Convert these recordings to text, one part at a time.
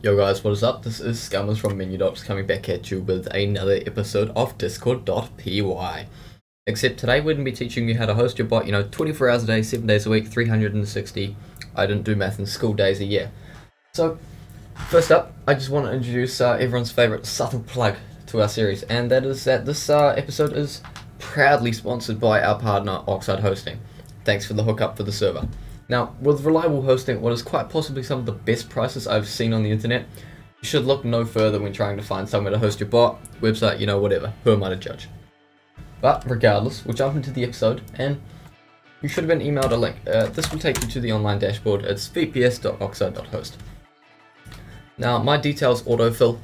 Yo guys, what is up? This is Scummers from MenuDocs coming back at you with another episode of Discord.py. Except today we're going to be teaching you how to host your bot, 24 hours a day, 7 days a week, 360. I didn't do math in school days a year. So, first up, I just want to introduce everyone's favourite subtle plug to our series, and that is that this episode is proudly sponsored by our partner, Oxide Hosting. Thanks for the hookup for the server. Now, with reliable hosting, what is quite possibly some of the best prices I've seen on the internet, you should look no further when trying to find somewhere to host your bot, website, whatever. Who am I to judge? But regardless, we'll jump into the episode, and you should have been emailed a link. This will take you to the online dashboard. It's vps.oxide.host. Now, my details autofill,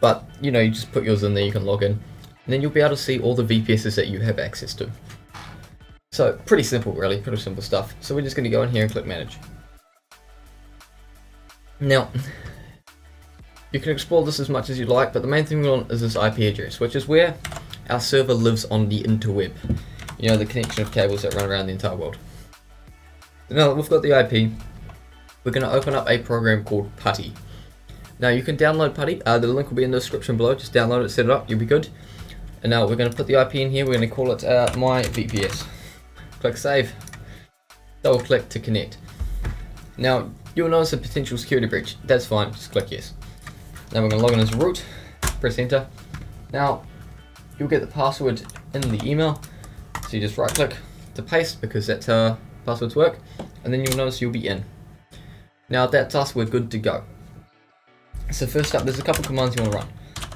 but you just put yours in there, you can log in, and then you'll be able to see all the VPSs that you have access to. So pretty simple really, pretty simple stuff. So we're just going to go in here and click manage. Now, you can explore this as much as you'd like, but the main thing we want is this IP address, which is where our server lives on the interweb. The connection of cables that run around the entire world. Now that we've got the IP, we're going to open up a program called PuTTY. Now you can download PuTTY, the link will be in the description below, just download it, set it up, you'll be good. And now we're going to put the IP in here, we're going to call it my VPS. Click save, double click to connect. Now you'll notice a potential security breach, that's fine, just click yes. Now we're going to log in as root, press enter. Now you'll get the password in the email, so you just right click to paste because that's how passwords work, and then you'll notice you'll be in. Now that's us, we're good to go. So first up, there's a couple commands you want to run.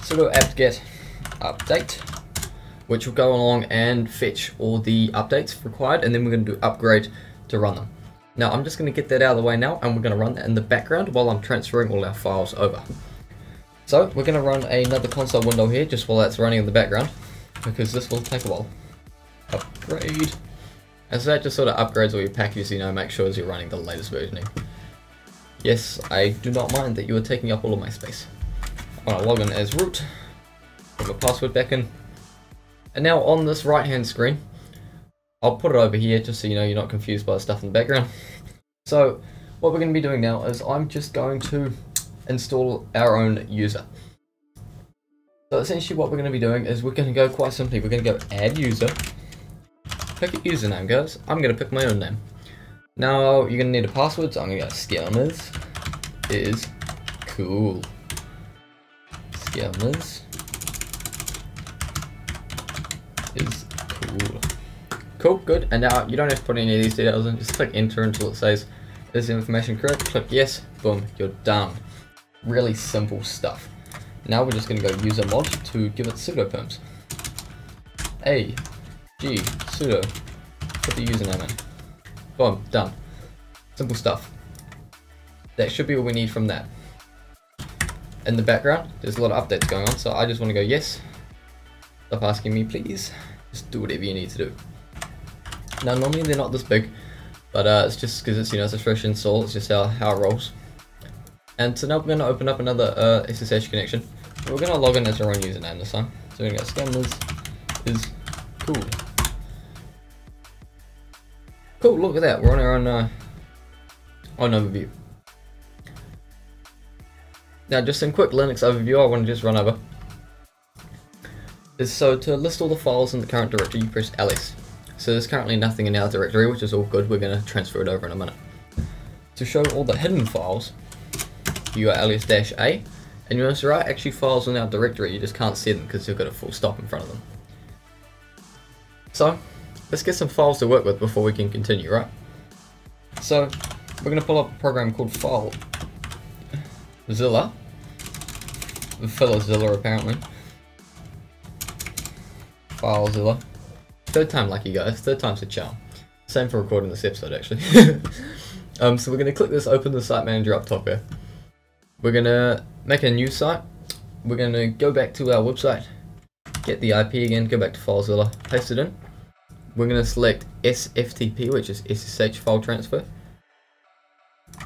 Sudo apt-get update, which will go along and fetch all the updates required, and then we're going to do upgrade to run them. Now I'm just going to get that out of the way now, and we're going to run that in the background while I'm transferring all our files over. So we're going to run another console window here just while that's running in the background, because this will take a while. Upgrade. And so that just sort of upgrades all your packages, make sure as you're running the latest versioning. Yes, I do not mind that you are taking up all of my space. I'm going to log in as root, put my password back in. And now on this right hand screen, I'll put it over here just so you're not confused by the stuff in the background. So what we're going to be doing now is I'm just going to install our own user. So essentially what we're going to be doing is we're going to go quite simply, we're going to go add user, pick a username guys, I'm going to pick my own name. Now you're going to need a password, so I'm going to go Scummers is cool. Scummers is cool. Cool, good, and now you don't have to put any of these details in, just click enter until it says, is the information correct? Click yes, boom, you're done. Really simple stuff. Now we're just gonna go user mod to give it sudo perms. A, G, sudo, put the username in. Boom, done. Simple stuff. That should be all we need from that. In the background, there's a lot of updates going on, so I just wanna go yes. Stop asking me please, just do whatever you need to do. Now normally they're not this big, but it's just because it's it's a fresh install, it's just how it rolls. And so now we're going to open up another SSH connection. We're going to log in as our own username this time, so we're going to go Scummers is cool. Cool, look at that, we're on our own overview. Now just in quick Linux overview, I want to just run over. So to list all the files in the current directory, you press ls. So there's currently nothing in our directory, which is all good, we're going to transfer it over in a minute. To show all the hidden files, you are ls-a, and you notice there are actually files in our directory, you just can't see them because you've got a full stop in front of them. So let's get some files to work with before we can continue, right? So we're going to pull up a program called FileZilla, FileZilla apparently. FileZilla. Third time lucky guys, third time's a charm. Same for recording this episode actually. So we're going to click this, open the site manager up top here. We're going to make a new site. We're going to go back to our website, get the IP again, go back to FileZilla, paste it in. We're going to select SFTP, which is SSH file transfer.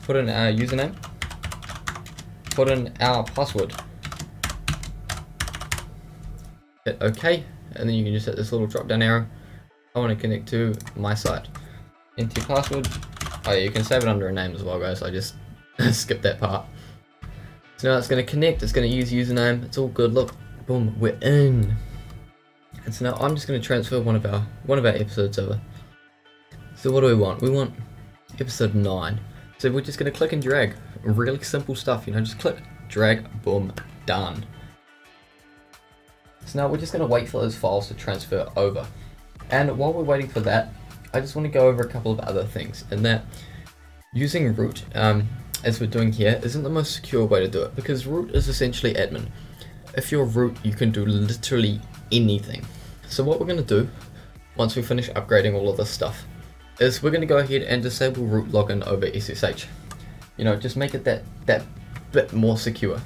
Put in our username. Put in our password. Hit OK. And then you can just hit this little drop down arrow. I want to connect to my site. Enter password. Oh yeah, you can save it under a name as well guys, I just skipped that part. So now it's going to connect, it's going to use username, it's all good, look, boom, we're in. And so now I'm just going to transfer one of our episodes over. So what do we want? We want episode 9. So we're just going to click and drag. Really simple stuff, you know, just click, drag, boom, done. So now we're just going to wait for those files to transfer over. And while we're waiting for that, I just want to go over a couple of other things, and that using root, as we're doing here, isn't the most secure way to do it, because root is essentially admin. If you're root, you can do literally anything. So what we're going to do, once we finish upgrading all of this stuff, is we're going to go ahead and disable root login over SSH. You know, just make it that bit more secure,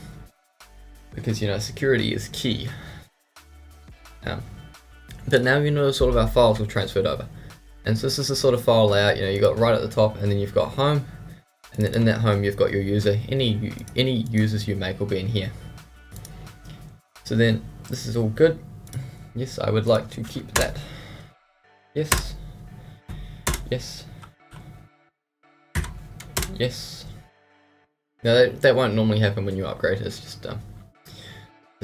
because, you know, security is key. But now you notice all of our files were transferred over. And so this is the sort of file layout, you know, you've got right at the top, and then you've got home, and then in that home you've got your user. Any users you make will be in here. So then, this is all good. Yes, I would like to keep that. Yes. Yes. Yes. Now that won't normally happen when you upgrade, it's just the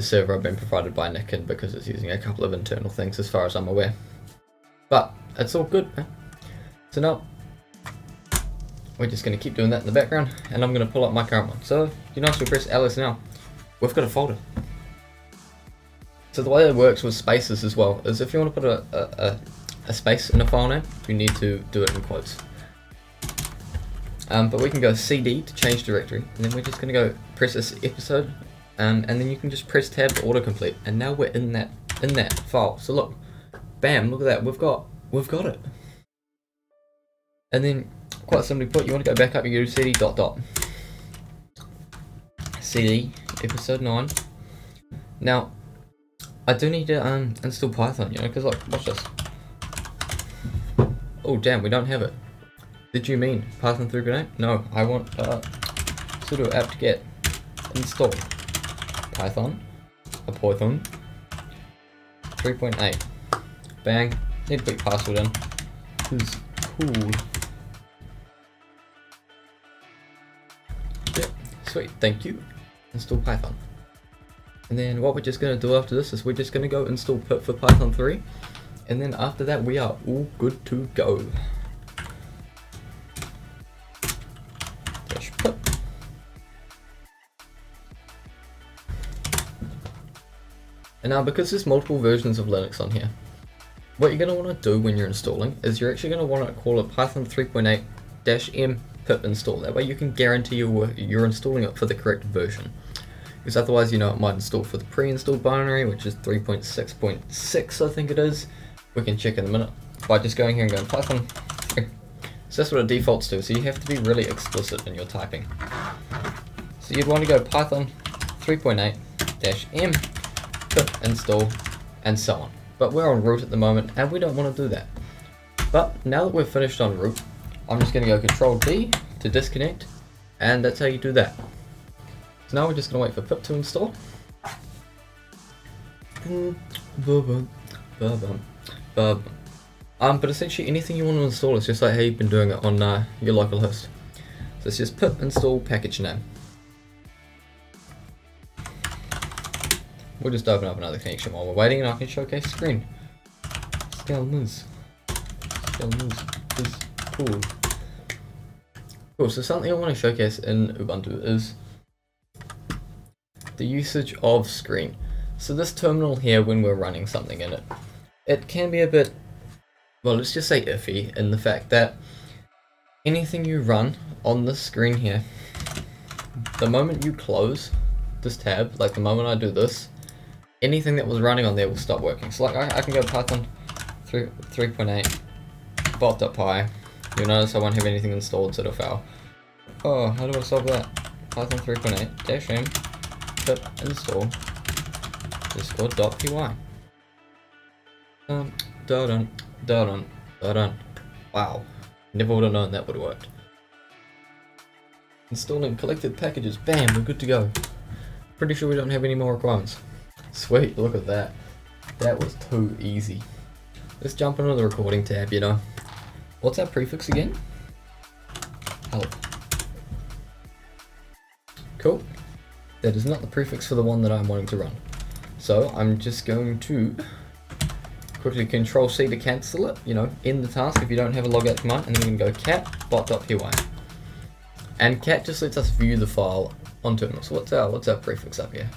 server I've been provided by Nick, because it's using a couple of internal things as far as I'm aware. But it's all good, man. So now we're just going to keep doing that in the background, and I'm going to pull up my current one. So you notice we press ls now, we've got a folder. So the way it works with spaces as well is if you want to put a space in a file name, you need to do it in quotes. But we can go cd to change directory, and then we're just going to go press this episode, and then you can just press tab to autocomplete, and now we're in that file. So look, bam! Look at that. We've got it. And then, quite simply put, you want to go back up. You do cd dot dot cd episode 9. Now, I do need to install Python, you know, because like, watch this. Oh damn, we don't have it. Did you mean Python 3.8? No, I want sudo apt get install Python 3.8. Bang, need to put your password in. This is cool. Yep, sweet, thank you. Install Python. And then what we're just going to do after this is we're just going to go install pip for Python 3. And then after that we are all good to go. Dash pip. And now because there's multiple versions of Linux on here, what you're going to want to do when you're installing is you're actually going to want to call it Python 3.8-m pip install. That way you can guarantee you're installing it for the correct version. Because otherwise, you know, it might install for the pre-installed binary, which is 3.6.6, I think it is. We can check in a minute by just going here and going Python 3. So that's what it defaults to, so you have to be really explicit in your typing. So you'd want to go Python 3.8-m pip install and so on. But we're on root at the moment, and we don't want to do that. But now that we're finished on root, I'm just going to go Control D to disconnect, and that's how you do that. So now we're just going to wait for pip to install. But essentially anything you want to install is just like how you've been doing it on your local host. So it's just pip install package name. We'll just open up another connection while we're waiting, and I can showcase screen. Scummers is cool. Cool, so something I want to showcase in Ubuntu is the usage of screen. So this terminal here, when we're running something in it, it can be a bit, well, let's just say iffy, in the fact that anything you run on this screen here, the moment you close this tab, like the moment I do this, anything that was running on there will stop working. So like I can go Python 3.8 bot.py. You'll notice I won't have anything installed, so it'll fail. Oh, how do I solve that? Python 3.8 -m pip install discord.py. Wow, never would have known that would have worked. Installing collected packages. Bam, we're good to go. Pretty sure we don't have any more requirements. Sweet, look at that. That was too easy. Let's jump into the recording tab, you know. What's our prefix again? Help. Cool. That is not the prefix for the one that I'm wanting to run. So I'm just going to quickly Control C to cancel it, you know, end the task if you don't have a logout command, and then we can go cat bot.py. And cat just lets us view the file on terminal. So what's our prefix up here?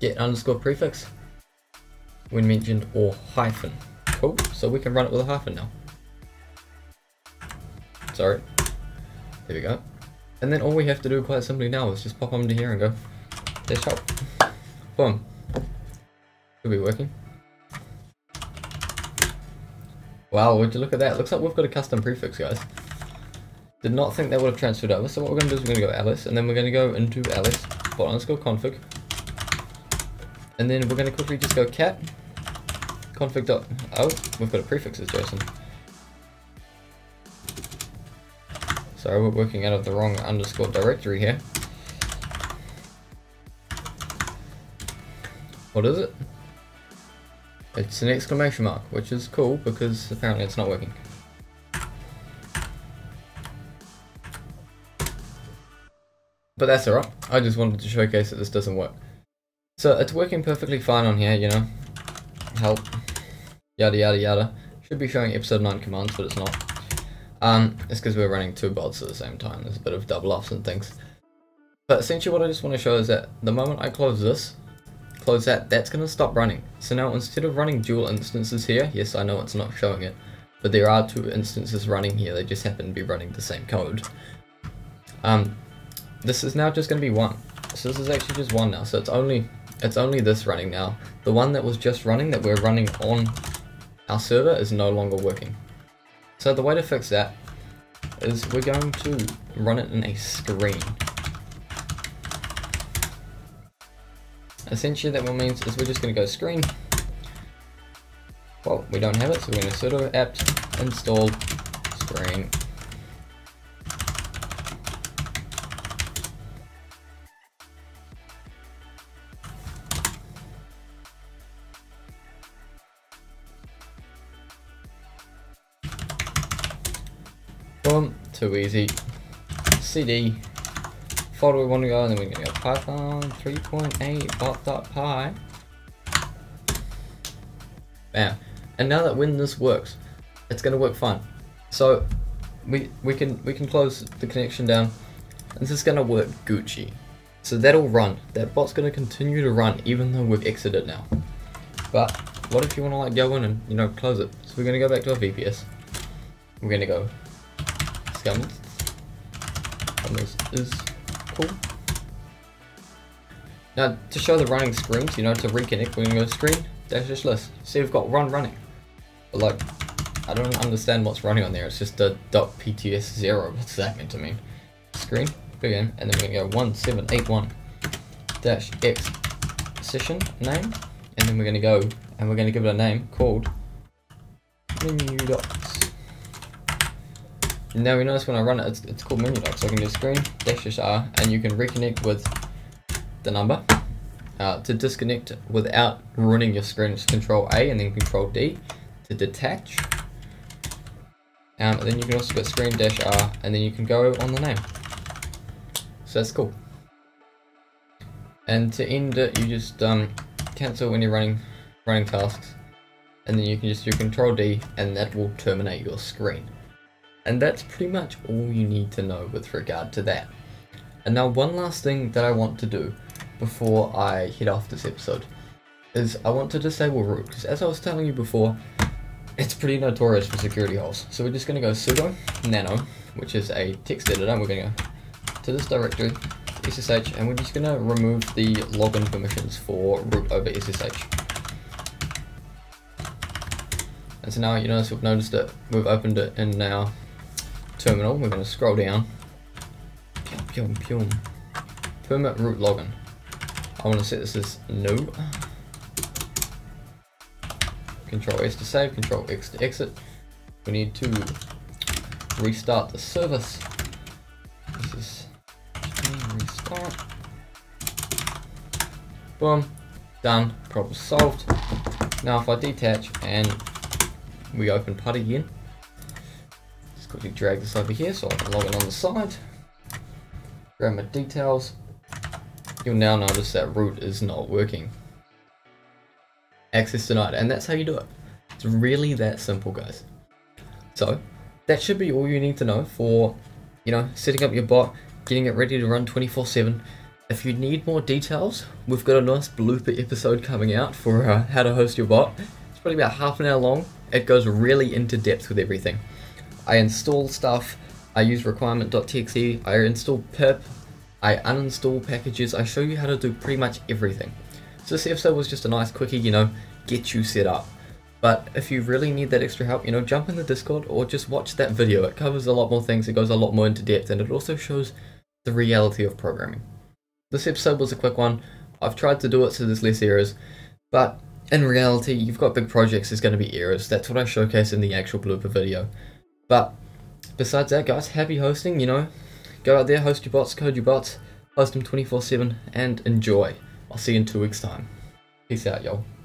Get underscore prefix when mentioned or hyphen. Cool, so we can run it with a hyphen now. Sorry, there we go. And then all we have to do quite simply now is just pop under here and go dash help. Boom. Could be working. Wow, would you look at that? Looks like we've got a custom prefix, guys. Did not think that would have transferred over. So what we're going to do is we're going to go ls, and then we're going to go into ls bot underscore config. And then we're going to quickly just go cat config dot, oh, we've got a prefix as JSON. Sorry, we're working out of the wrong underscore directory here. What is it? It's an exclamation mark, which is cool because apparently it's not working. But that's alright, I just wanted to showcase that this doesn't work. So it's working perfectly fine on here, you know, help, yada yada yada. Should be showing episode 9 commands, but it's not. It's because we're running two bots at the same time, there's a bit of double offs and things. But essentially what I just want to show is that the moment I close this, close that, that's going to stop running. So now instead of running dual instances here, yes I know it's not showing it, but there are two instances running here, they just happen to be running the same code. This is now just going to be one. So this is actually just one now. So it's only this running now. The one that was just running, that we're running on our server, is no longer working. So the way to fix that is we're going to run it in a screen. Essentially that what means is we're just going to go screen. Well, we don't have it, so we're going to sudo apt install screen. Boom, too easy. CD, folder we want to go, and then we're going to go Python 3.8 bot.py. Bam. And now that when this works, it's going to work fine. So we can close the connection down, and this is going to work Gucci. So that'll run. That bot's going to continue to run even though we've exited now. But what if you want to like go in and, you know, close it? So we're going to go back to our VPS. We're going to go Scummers. Scummers is cool. Now to show the running screens, you know, to reconnect, we're gonna go screen dash list. See, we've got run running. But like, I don't understand what's running on there. It's just a .pts0. What's that meant to mean? Screen begin, and then we're gonna go 1781 dash x session name, and then we're gonna go and we're gonna give it a name called MenuDocs. Now we notice when I run it, it's called MenuDocs. So I can do screen dash r, and you can reconnect with the number to disconnect without ruining your screen. Just Control A and then Control D to detach. And then you can also go screen dash r, and then you can go on the name. So that's cool. And to end it, you just cancel when you're running tasks, and then you can just do Control D, and that will terminate your screen. And that's pretty much all you need to know with regard to that. And now one last thing that I want to do before I head off this episode is I want to disable root, because as I was telling you before, it's pretty notorious for security holes. So we're just going to go sudo nano, which is a text editor, and we're going to go to this directory, ssh, and we're just going to remove the login permissions for root over ssh. And so now you notice we've noticed it, we've opened it in our terminal. We're going to scroll down, permit root login. I want to set this as new. Control S to save, Control X to exit. We need to restart the service. This is restart. Boom, done, problem solved. Now if I detach and we open PuTTY again, just quickly drag this over here so I can log in on the side. grammar details, you'll now notice that root is not working. Access denied, and that's how you do it. It's really that simple, guys. So that should be all you need to know for, you know, setting up your bot, getting it ready to run 24/7. If you need more details, we've got a nice blooper episode coming out for how to host your bot. It's probably about half an hour long. It goes really into depth with everything. I install stuff, I use requirement.txt, I install pip, I uninstall packages, I show you how to do pretty much everything. So this episode was just a nice quickie, you know, get you set up. But if you really need that extra help, you know, jump in the Discord or just watch that video. It covers a lot more things, it goes a lot more into depth, and it also shows the reality of programming. This episode was a quick one. I've tried to do it so there's less errors, but in reality, you've got big projects, there's going to be errors. That's what I showcase in the actual blooper video. But besides that, guys, happy hosting, you know. Go out there, host your bots, code your bots, host them 24/7, and enjoy. I'll see you in 2 weeks' time. Peace out, y'all.